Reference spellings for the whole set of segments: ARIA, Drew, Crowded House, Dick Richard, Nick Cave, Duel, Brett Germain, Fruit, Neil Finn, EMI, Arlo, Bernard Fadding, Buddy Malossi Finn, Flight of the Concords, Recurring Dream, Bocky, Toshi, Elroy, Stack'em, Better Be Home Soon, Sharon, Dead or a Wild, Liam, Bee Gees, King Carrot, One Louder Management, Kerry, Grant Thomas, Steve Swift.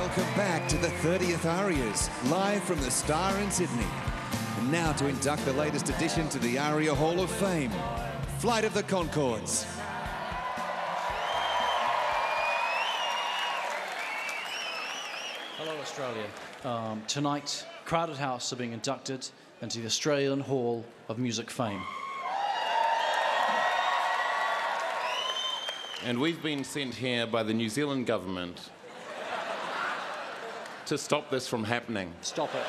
welcome back to the 30th ARIAs, live from the Star in Sydney. And now to induct the latest addition to the ARIA Hall of Fame, Flight of the Concords. Hello, Australia. Tonight, Crowded House are being inducted into the Australian Hall of Music Fame. And we've been sent here by the New Zealand government to stop this from happening. Stop it.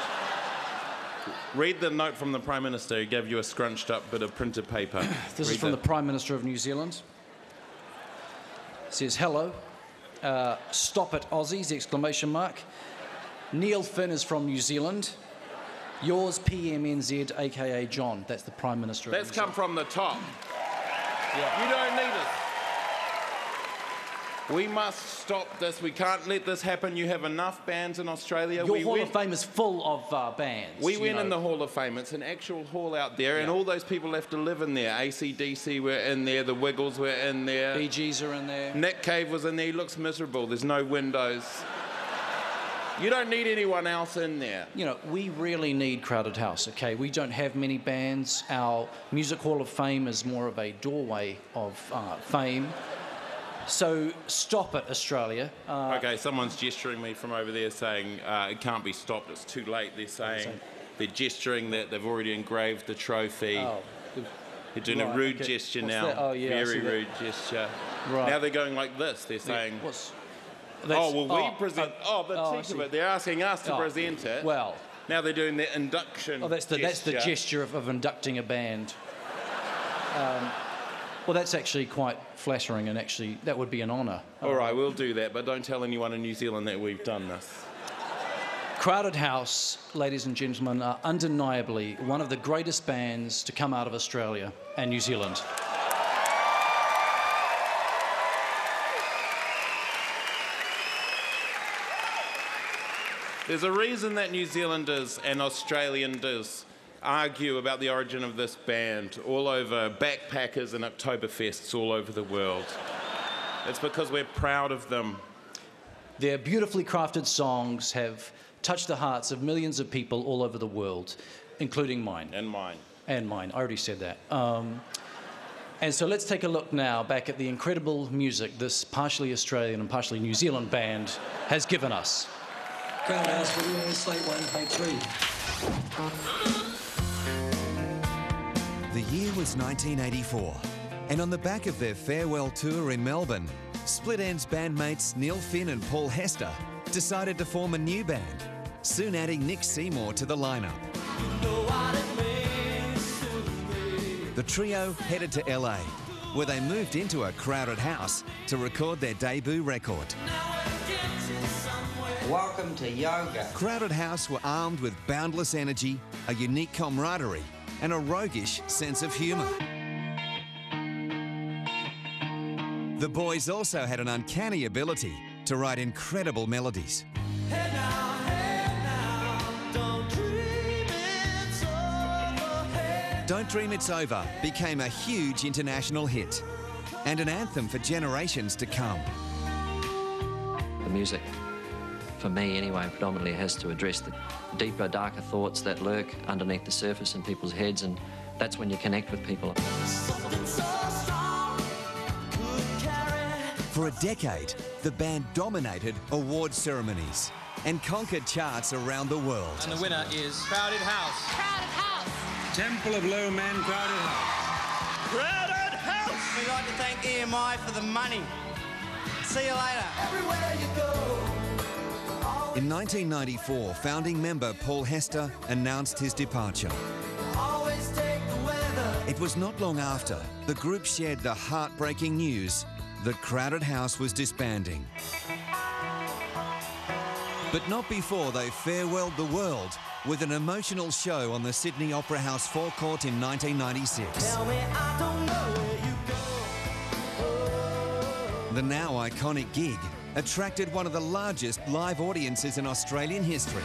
Read the note from the Prime Minister who gave you a scrunched up bit of printed paper. This is from the Prime Minister of New Zealand. It says, hello, stop it Aussies, ! Neil Finn is from New Zealand. Yours PMNZ, a.k.a. John. That's the Prime Minister of New Zealand. That's come from the top. Yeah. You don't need it. We must stop this. We can't let this happen. You have enough bands in Australia. Your Hall of Fame is full of bands. We went in the Hall of Fame. It's an actual hall out there, and all those people have to live in there. AC/DC were in there. The Wiggles were in there. Bee Gees are in there. Nick Cave was in there. He looks miserable. There's no windows. You don't need anyone else in there. You know, we really need Crowded House, okay? We don't have many bands. Our Music Hall of Fame is more of a doorway of fame. So stop it, Australia. OK, someone's gesturing me from over there saying it can't be stopped, it's too late, they're saying. They're gesturing that they've already engraved the trophy. Oh. They're doing a rude gesture now. Oh, yeah, very rude gesture. Right. Now they're going like this, they're saying... Well, we present... They're asking us to present it. Well... Now they're doing their induction gesture. That's the gesture of inducting a band. Well, that's actually quite flattering, and actually that would be an honour. All right, we'll do that, but don't tell anyone in New Zealand that we've done this. Crowded House, ladies and gentlemen, are undeniably one of the greatest bands to come out of Australia and New Zealand. There's a reason that New Zealanders and Australians argue about the origin of this band all over backpackers and Oktoberfests all over the world. It's because we're proud of them. Their beautifully crafted songs have touched the hearts of millions of people all over the world, including mine. And mine. And mine. I already said that. And so let's take a look now back at the incredible music this partially Australian and partially New Zealand band has given us. Crowd House, we're doing Slate 1, Page 3. The year was 1984, and on the back of their farewell tour in Melbourne, Split Enz bandmates Neil Finn and Paul Hester decided to form a new band, soon adding Nick Seymour to the lineup. You know what it means to me. The trio headed to LA, where they moved into a crowded house to record their debut record. Welcome to yoga. Crowded House were armed with boundless energy, a unique camaraderie, and a roguish sense of humour. The boys also had an uncanny ability to write incredible melodies. Hey now, don't dream it's over. Don't Dream It's Over became a huge international hit and an anthem for generations to come. The music, for me anyway, predominantly has to address the deeper, darker thoughts that lurk underneath the surface in people's heads, and that's when you connect with people. For a decade, the band dominated award ceremonies and conquered charts around the world. And the winner is Crowded House. Crowded House. Temple of Low Men, Crowded House. Crowded House. We'd like to thank EMI for the money. See you later. Everywhere you go. In 1994, founding member Paul Hester announced his departure. It was not long after the group shared the heartbreaking news that Crowded House was disbanding. But not before they farewelled the world with an emotional show on the Sydney Opera House forecourt in 1996. Tell me I don't know where you go. Oh. The now iconic gig attracted one of the largest live audiences in Australian history.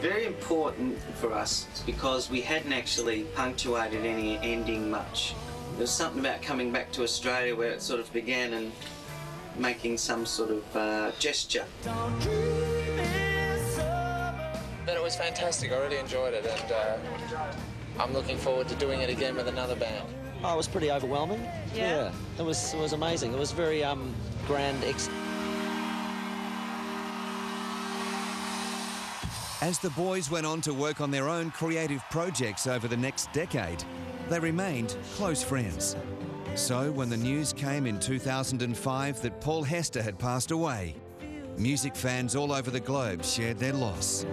Very important for us because we hadn't actually punctuated any ending much. There was something about coming back to Australia where it sort of began and making some sort of gesture. But it was fantastic. I really enjoyed it, and I'm looking forward to doing it again with another band. Oh, it was pretty overwhelming. Yeah. It was amazing. It was very grand. As the boys went on to work on their own creative projects over the next decade, they remained close friends. So when the news came in 2005 that Paul Hester had passed away, music fans all over the globe shared their loss.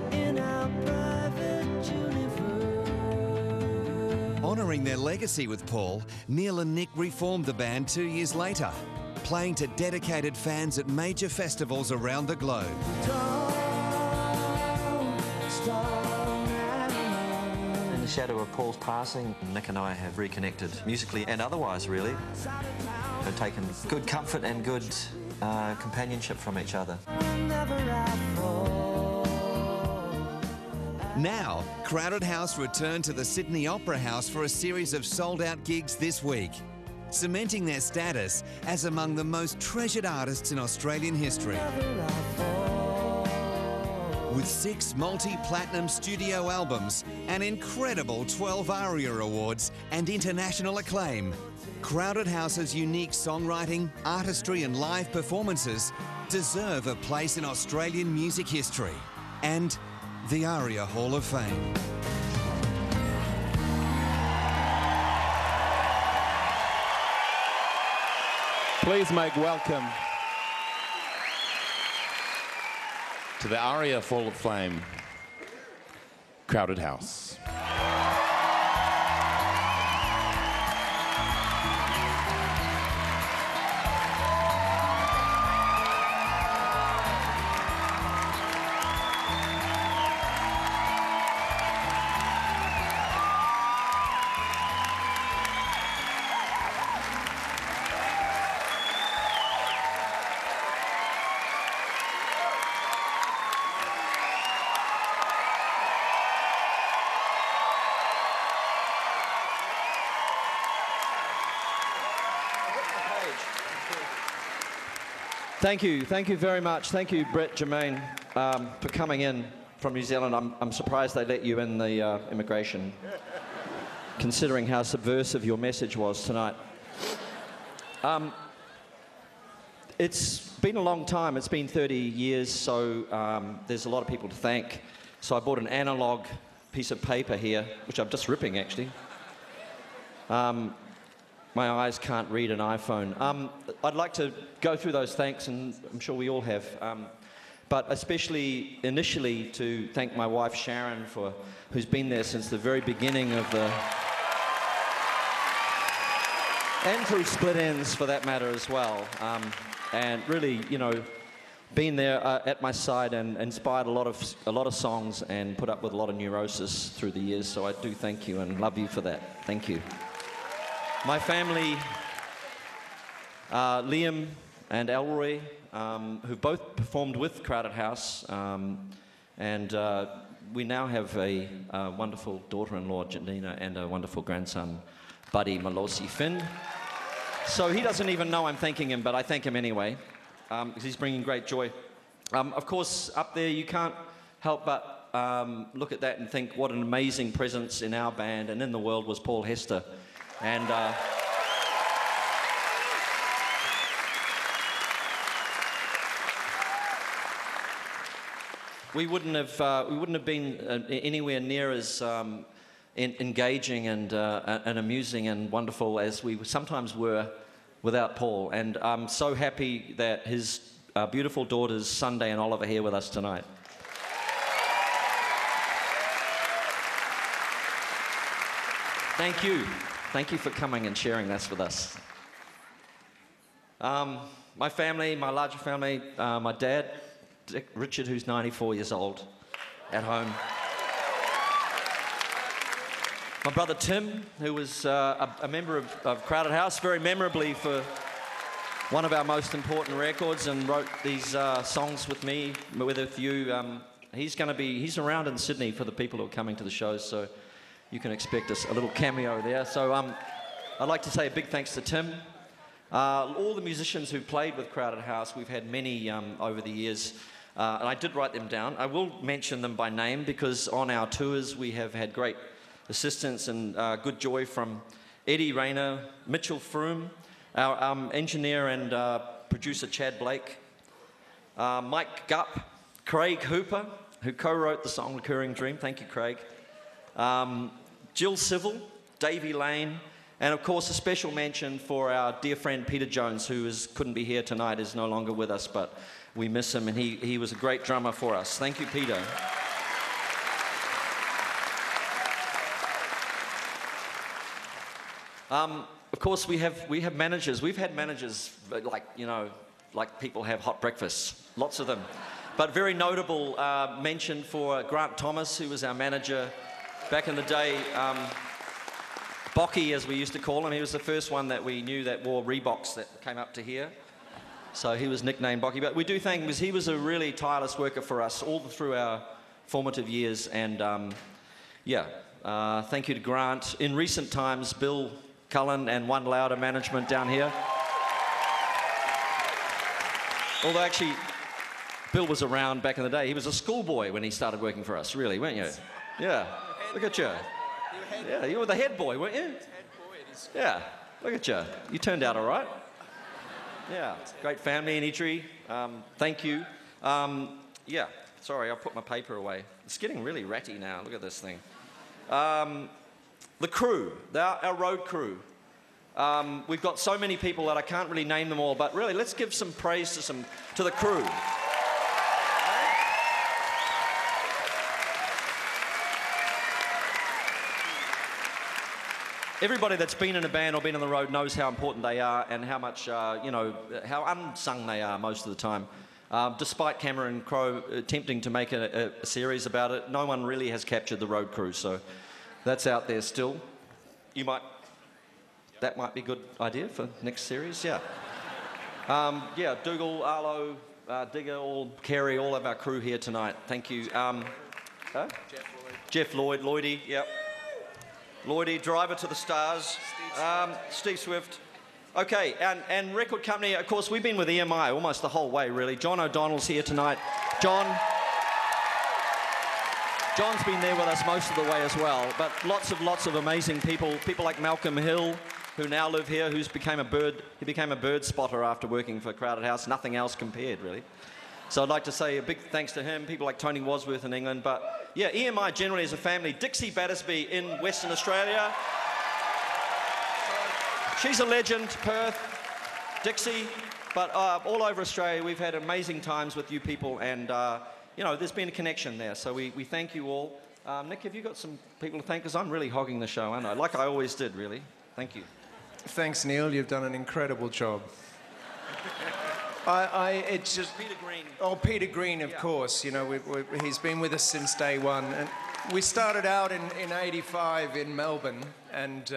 Honouring their legacy with Paul, Neil and Nick reformed the band 2 years later, playing to dedicated fans at major festivals around the globe. In the shadow of Paul's passing, Nick and I have reconnected musically and otherwise, really. We've taken good comfort and good companionship from each other. Now, Crowded House returned to the Sydney Opera House for a series of sold-out gigs this week, cementing their status as among the most treasured artists in Australian history. With 6 multi-platinum studio albums, an incredible 12 ARIA awards and international acclaim, Crowded House's unique songwriting, artistry and live performances deserve a place in Australian music history and the ARIA Hall of Fame. Please make welcome to the ARIA Hall of Fame, Crowded House. Thank you very much. Thank you, Brett Germain, for coming in from New Zealand. I'm surprised they let you in the immigration, considering how subversive your message was tonight. It's been a long time. It's been 30 years, so there's a lot of people to thank. So I bought an analogue piece of paper here, which I'm just ripping, actually. My eyes can't read an iPhone. I'd like to go through those thanks, and I'm sure we all have, but especially initially to thank my wife Sharon, who's been there since the very beginning of the... and through Split Enz, for that matter, as well. And really, you know, been there at my side and inspired a lot of songs and put up with a lot of neurosis through the years, so I do thank you and love you for that. Thank you. My family, Liam and Elroy, who've both performed with Crowded House, and we now have a wonderful daughter-in-law, Janina, and a wonderful grandson, Buddy Malossi Finn. So he doesn't even know I'm thanking him, but I thank him anyway, because he's bringing great joy. Of course, up there you can't help but look at that and think what an amazing presence in our band and in the world was Paul Hester. And we wouldn't have been anywhere near as engaging and amusing and wonderful as we sometimes were without Paul. And I'm so happy that his beautiful daughters, Sunday and Oliver, are here with us tonight. Thank you. Thank you for coming and sharing this with us. My family, my larger family, my dad, Dick Richard, who's 94 years old at home. My brother Tim, who was a member of Crowded House, very memorably for one of our most important records, and wrote these songs with me, with you. He's around in Sydney for the people who are coming to the shows, so you can expect a little cameo there. So I'd like to say a big thanks to Tim, All the musicians who played with Crowded House, we've had many over the years, and I did write them down. I will mention them by name because on our tours we have had great assistance and good joy from Eddie Rayner, Mitchell Froom, our engineer and producer Chad Blake, Mike Gupp, Craig Hooper, who co-wrote the song Recurring Dream, thank you Craig, Jill Civil, Davey Lane, and of course a special mention for our dear friend Peter Jones, who couldn't be here tonight, is no longer with us, but we miss him, and he was a great drummer for us. Thank you, Peter. Of course, we have managers. We've had managers like people have hot breakfasts, lots of them. But very notable mention for Grant Thomas, who was our manager back in the day. Bocky, as we used to call him. He was the first one that we knew that wore Reeboks that came up to here. So he was nicknamed Bocky. But we do thank him because he was a really tireless worker for us all through our formative years. And thank you to Grant. In recent times, Bill Cullen and One Louder Management down here. Although actually, Bill was around back in the day. He was a schoolboy when he started working for us, really, weren't you? Yeah, look at you. Yeah, you were the head boy, weren't you? Head boy at his school. Yeah, look at you. You turned out all right. Yeah, great family and eatery. Thank you. Sorry, I put my paper away. It's getting really ratty now. Look at this thing. The crew, our road crew. We've got so many people that I can't really name them all, but really, let's give some praise to the crew. Everybody that's been in a band or been on the road knows how important they are and how much, how unsung they are most of the time. Despite Cameron Crowe attempting to make a series about it, no one really has captured the road crew, so that's out there still. That might be a good idea for next series, yeah. Dougal, Arlo, Digger, Kerry, all of our crew here tonight. Thank you. Jeff Lloyd. Lloydie, yep. Lloydie, Driver to the Stars, Steve Swift. Okay, and record company, of course, we've been with EMI almost the whole way, really. John O'Donnell's here tonight. John's been there with us most of the way as well, but lots of amazing people. People like Malcolm Hill, who now live here, he became a bird spotter after working for Crowded House. Nothing else compared, really. So I'd like to say a big thanks to him, people like Tony Wadsworth in England, but yeah, EMI generally is a family. Dixie Battersby in Western Australia. She's a legend, Perth, Dixie, but all over Australia we've had amazing times with you people and, there's been a connection there, so we thank you all. Nick, have you got some people to thank? Because I'm really hogging the show, aren't I? Like I always did, really. Thank you. Thanks, Neil. You've done an incredible job. It's just Peter Green. Oh, Peter Green, of course. You know, he's been with us since day one. And we started out in '85 in Melbourne, and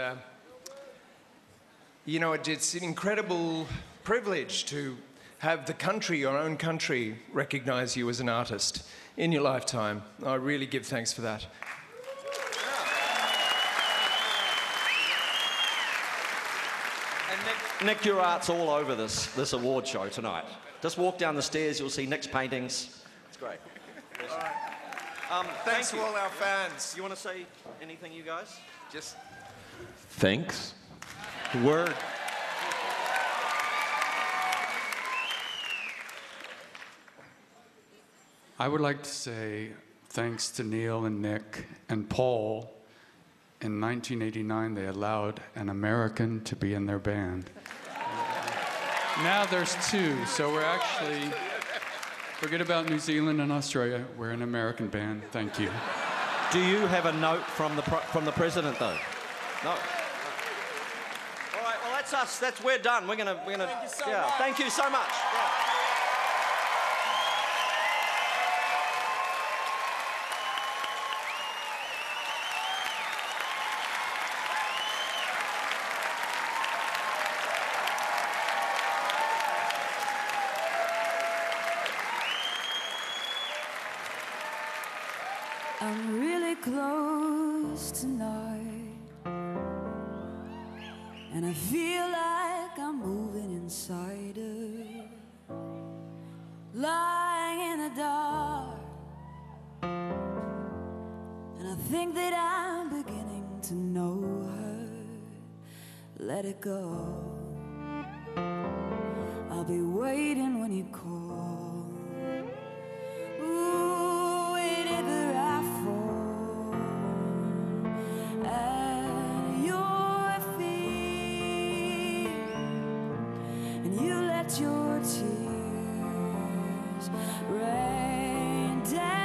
it's an incredible privilege to have the country, your own country, recognise you as an artist in your lifetime. I really give thanks for that. Nick, your art's all over this award show tonight. Just walk down the stairs, you'll see Nick's paintings. It's great. All right. Thanks to all our fans. You want to say anything, you guys? Just thanks. Word. I would like to say thanks to Neil and Nick and Paul. In 1989, they allowed an American to be in their band. Now there's two, so we're actually, forget about New Zealand and Australia, we're an American band, thank you. Do you have a note from the president, though? No. All right, well, that's us, we're done. We're gonna, thank you so much. Thank you so much. Yeah. I'm really close tonight, and I feel like I'm moving inside her, lying in the dark. And I think that I'm beginning to know her. Let it go. I'll be waiting when you call. Ooh, whenever I fall at your feet, and you let your tears rain down.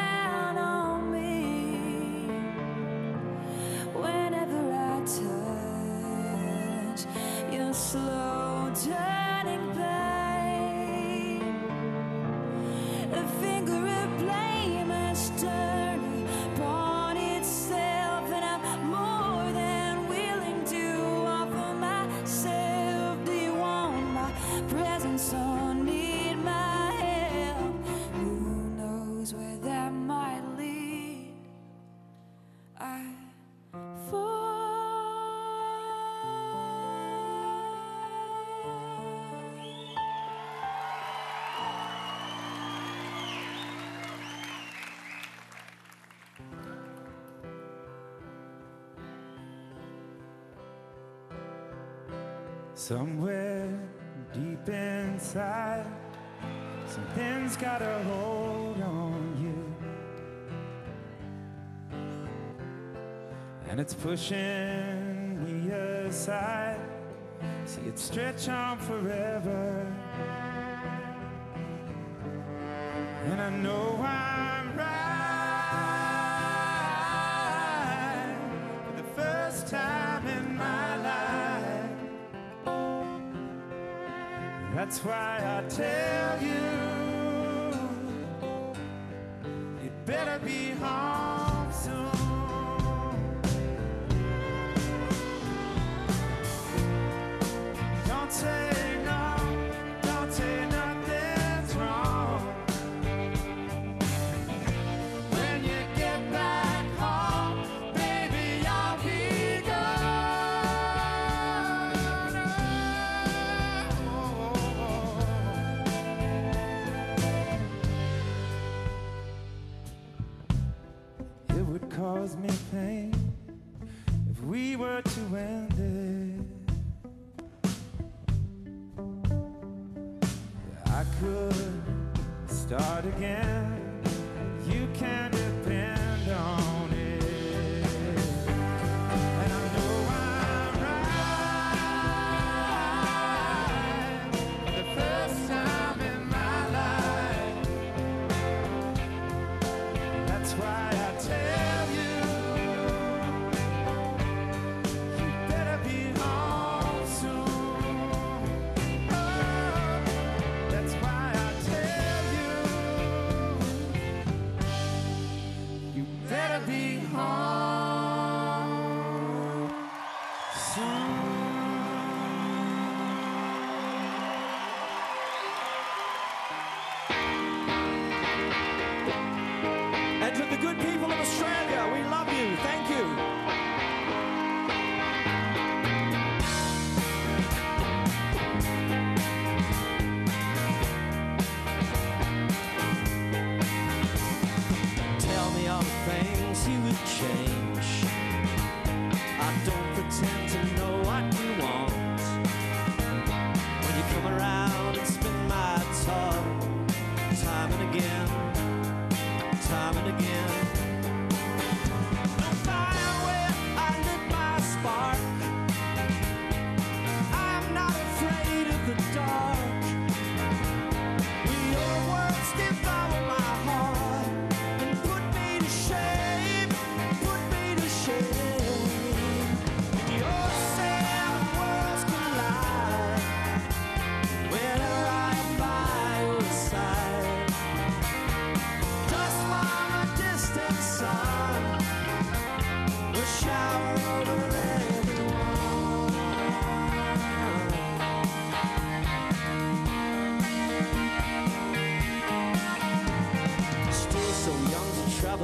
Slow turning pain, a finger of blame has turned upon itself, and I'm more than willing to offer myself. Do you want my presence or need my help? Who knows where that might lead? I fall. Somewhere deep inside, something's got a hold on you, and it's pushing me aside. See it stretch on forever, and I know I'm right for the first time in my life. That's why I tell you, you better be home soon. Don't say no, don't say nothing's wrong. When you get back home, baby, I'll be gone. Cause me pain if we were to end it. I could start again. You can depend on it, and I know I'm right for the first time in my life. That's why I tell.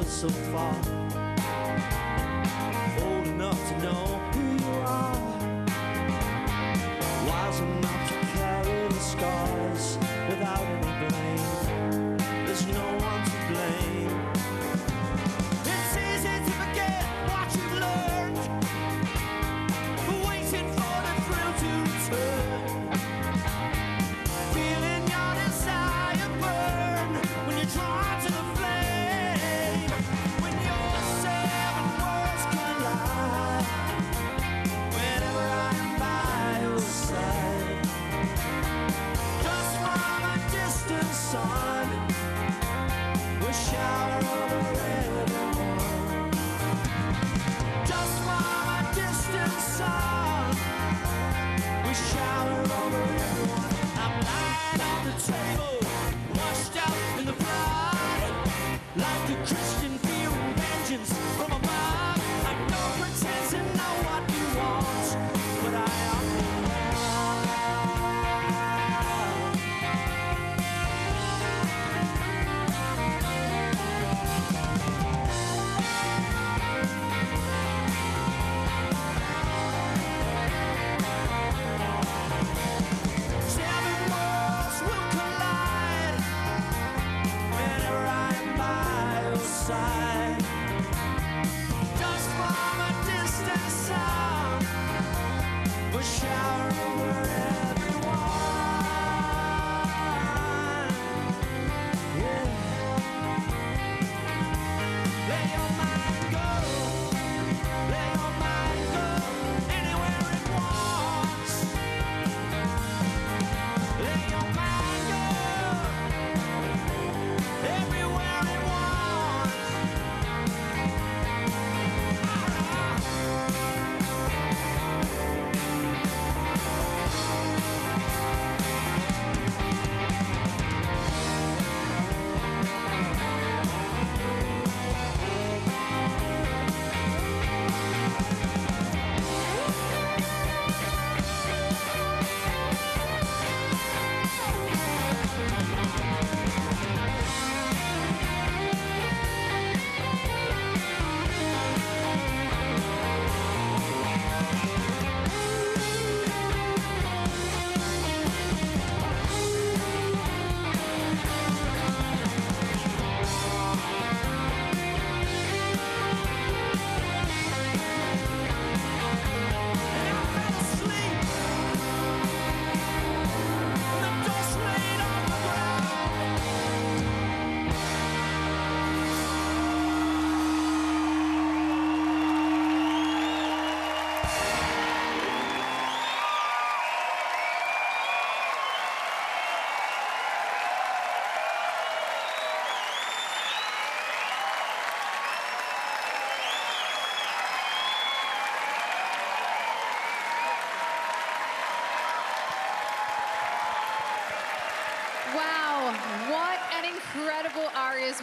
So far, old enough to know who you are, wise enough to carry. cause without any blame. There's no one to blame. It's easy to forget what you've learned, but waiting for the thrill to return, feeling your desire burn when you're drawn to the flame. When your seven worlds collide, whenever I'm by your side, sun, a shower of a red dawn. Just while I distant sun, we shower over everyone. I'm lying on the table, washed out in the blood, like a Christian fearing vengeance from a mob. I don't pretend to know what you want, but I am.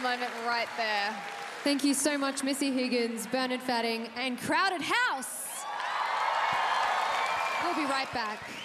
Moment right there. Thank you so much, Missy Higgins, Bernard Fadding, and Crowded House. We'll be right back.